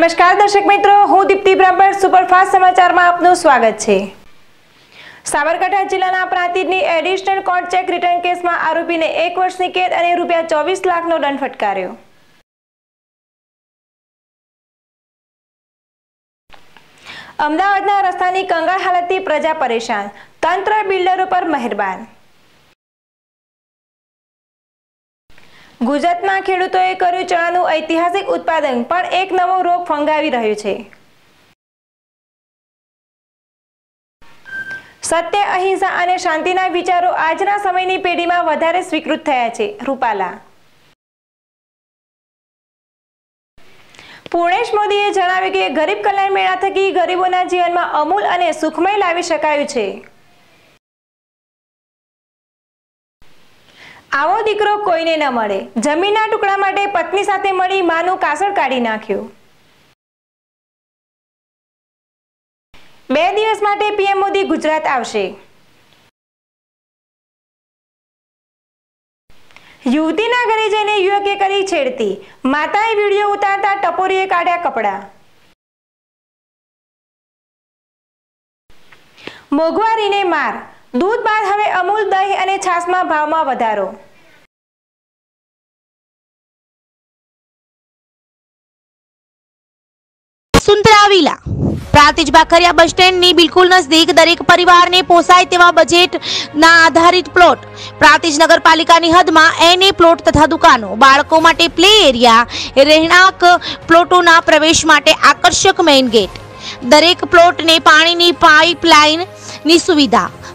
नमस्कार दर्शक मित्रों, हूँ दीप्ति ब्राह्मण। सुपरफास्ट समाचार में आपनु स्वागत है। साबरकांठा जिल्लाना प्रांतिजनी additional court cheque return case में आरोपी ने 1 वर्षनी कैद और ₹24 लाख नो दंड फटकार्यो। अमदावादना रस्तानी कंगाल हालतथी प्रजा परेशान, तंत्र बिल्डरो पर मेहरबान। गुजरात में खेडूतोए कर्यु चणानु ऐतिहासिक उत्पादन, पण एक नवो रोग फंगावी रह्यो छे। सत्य, अहिंसा अने शांतिना विचारो आजना समयनी पेढीमां वधारे स्वीकृत थया छे। रूपाला। पूर्णेश मोदीए जणाव्युं के गरीब कल्याण मेळा थकी गरीबोना जीवनमां अमूल अने सुखमय लावी शकायुं छे। आवो दीकरो कोईने न मळे, जमीनना टुकड़ा माटे पत्नी साथे मळी मानु कासळ काढी नाख्यो। 2 दिवस माटे पीएम मोदी गुजरात आवशे। युवतीना घरे जईने युवके करी छेड़ती, माताए विडियो उतारता टपोरीए काढ्या कपड़ा। मोघवारीने मार, दूध बाद हवे अमूल दही अने छासमा भावमां वधारो। Vasundhara villa Prantij बाखरिया bus stand नी बिल्कुल नजदीक दरेक परिवार ने पोसाय तेवा बजेट ना आधारित प्लॉट, प्रांतिज नगरपालिका नी हद मां एने प्लॉट तथा दुकानों, बाळको माटे प्ले एरिया, रहेणांक प्लॉटों ना प्रवेश माटे आकर्षक मेन गेट, दरेक प्लॉट ने पानी नी पाइपलाइन नी सुविधा,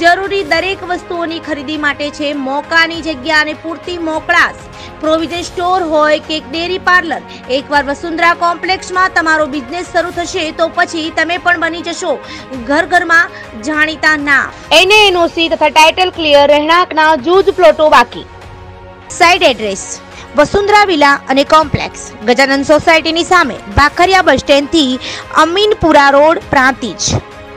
जरूरी दरेक वस्तुओनी खरीदी माटे छे मोकानी जग्या अने पूरती मोकळास। प्रोविजन स्टोर होय के डेरी पार्लर, एकवार वसुंधरा कॉम्प्लेक्स में तमारो बिजनेस शुरू थशे तो पछी तमे पण बनी जशो घर घर में जाणीता नाम। एनएनओसी तथा टाइटल क्लियर, रहणांकना जूज प्लॉटो बाकी। साइड एड्रेस वसुंधरा विला अने कॉम्प्लेक्स, गजानन सोसायटी नी सामे, बाखरिया बस स्टेन्ड थी अमीनपुरा रोड, प्रांतिज।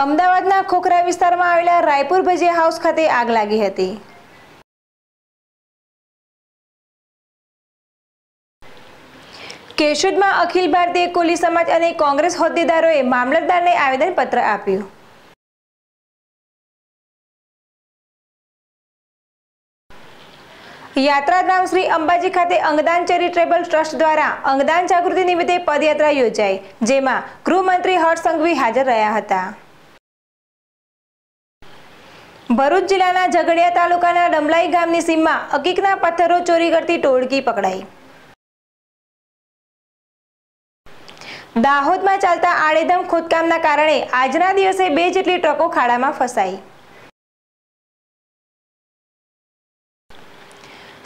अमदावादना खोखरा विस्तारमां आवेला रायपुर भजिया हाउस खाते आग लागी हती। केशोदमां अखिल भारतीय कोली समाज अने कोंग्रेस होद्देदारोए मामलतदारने आवेदनपत्र आप्युं। यात्राधाम श्री अंबाजी खाते अंगदान चेरिटेबल ट्रस्ट द्वारा अंगदान जागृति निमित्ते पदयात्रा योजाई, जेमां गृहमंत्री हर्ष संघवी हाजर रह्या हता। भरूच जिल्लाना झगड़िया तालुकाना डमलाई गामनी सीममां अकीकना पत्थरो चोरी करती टोळकी पकड़ाई। दाहोदमां चालता आड़ेधम खोदकामना कारणे आजना दिवसे 2 जेटली ट्रको खाड़ामां फसाई।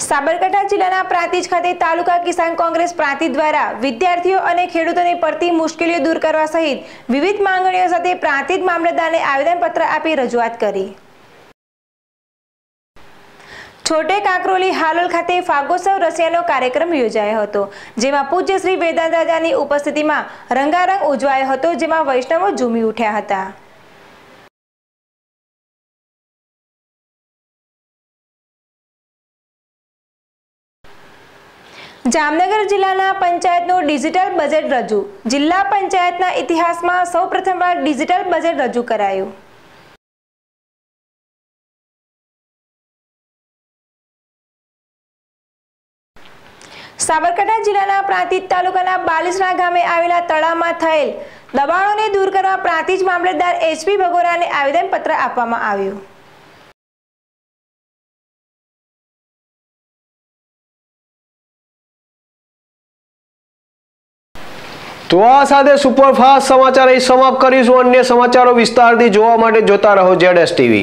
साबरकांठा जिल्लाना प्रांतिज खाते तालुका किसान कांग्रेस प्रांतिज द्वारा विद्यार्थीओ अने खेडूतोने पड़ती मुश्केलीओ दूर करवा सहित विविध मांगणीओ साथे प्रांतिज मामलतदारने आवेदनपत्र आपी रजूआत करी। छोटे काकरोली हालोल खाते फागोत्सव रसियानो कार्यक्रम योजायो हतो, जेमां पूज्य श्री वेदांताजीनी उपस्थितिमां रंगारंग उजवायो हतो, जेमां वैष्णवो झूमी उठ्या हता। जामनगर जिल्लाना पंचायतनो डिजिटल बजेट रजू, जिल्ला पंचायतना इतिहासमां सौप्रथमवार डिजिटल बजेट रजू करायुं। સાબરકાંઠા જિલ્લાના પ્રાંતિજ તાલુકાના બાલિસણા ગામે આવેલા તળાવમાં થયેલ દબાણોને દૂર કરવા પ્રાંતિજ મામલતદાર એચપી ભગોરાને આવેદનપત્ર આપવામાં આવ્યું. तो आ साथे सुपरफास्ट समाचार अहीं समाप्त करीशुं. अन्य समाचारों विस्तारथी जोवा माटे जोता रहो ZSTV.